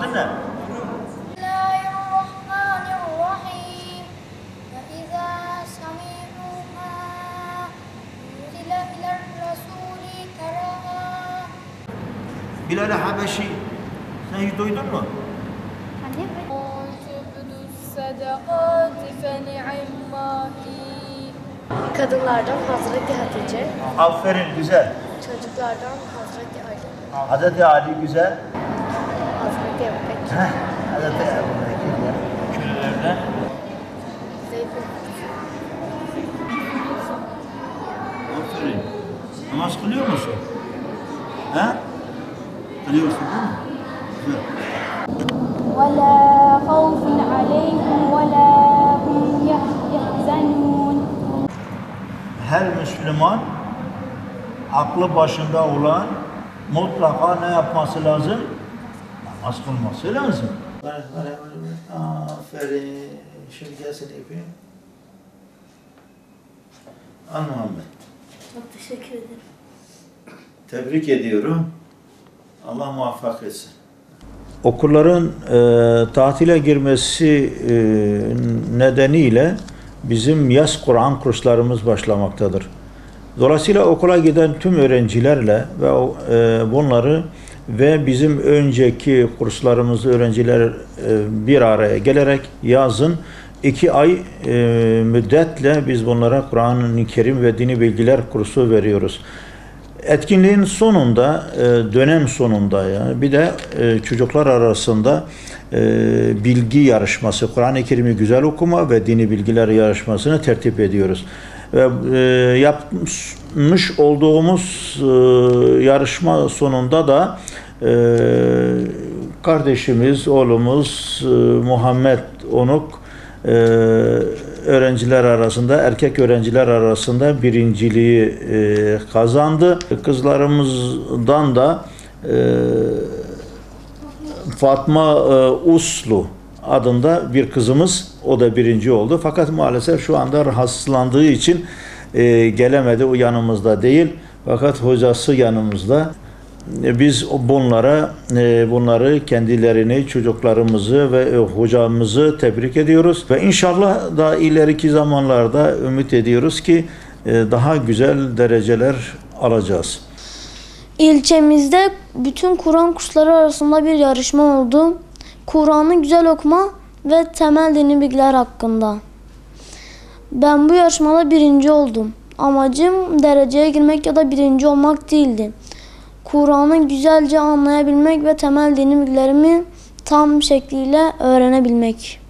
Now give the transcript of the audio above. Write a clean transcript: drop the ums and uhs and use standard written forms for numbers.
adı ne? Bilal-i Habeşi, sen hiç duydun mu? Kadınlardan Hazreti Hatice. Aferin, güzel. Çocuklardan Hazreti Ali. Hazreti Ali güzel. Hazreti Ebubekir. Hazreti Ebubekir ya. Kölelerden. Zeytin. Aferin. Namaz kılıyor musun? Ha? Kılıyorsun değil mi? Güzel. وَلَا خَوْفٍ عَلَيْهِمْ وَلَا هُمْ يَحْزَنُونَ. Her Müslüman aklı başında olan mutlaka ne yapması lazım? Namaz kılması lazım. Aferin. Şimdi gelsin yapayım. Al Muhammed. Çok teşekkür ederim. Tebrik ediyorum. Allah muvaffak etsin. Okulların tatile girmesi nedeniyle bizim yaz Kur'an kurslarımız başlamaktadır. Dolayısıyla okula giden tüm öğrencilerle ve bunları ve bizim önceki kurslarımızda öğrenciler bir araya gelerek yazın 2 ay müddetle biz bunlara Kur'an-ı Kerim ve dini bilgiler kursu veriyoruz. Etkinliğin sonunda, dönem sonunda yani bir de çocuklar arasında bilgi yarışması, Kur'an-ı Kerim'i güzel okuma ve dini bilgiler yarışmasını tertip ediyoruz. Ve yapmış olduğumuz yarışma sonunda da kardeşimiz, oğlumuz Muhammed Onuk öğrenciler arasında, erkek öğrenciler arasında birinciliği kazandı. Kızlarımızdan da Fatma Uslu adında bir kızımız, o da birinci oldu. Fakat maalesef şu anda rahatsızlandığı için gelemedi, o yanımızda değil. Fakat hocası yanımızda. Biz bunları kendilerini, çocuklarımızı ve hocamızı tebrik ediyoruz. Ve inşallah daha ileriki zamanlarda ümit ediyoruz ki daha güzel dereceler alacağız. İlçemizde bütün Kur'an kursları arasında bir yarışma oldu. Kur'an'ı güzel okuma ve temel dini bilgiler hakkında. Ben bu yarışmada birinci oldum. Amacım dereceye girmek ya da birinci olmak değildi. Kur'an'ı güzelce anlayabilmek ve temel dini bilgilerimi tam şekliyle öğrenebilmek.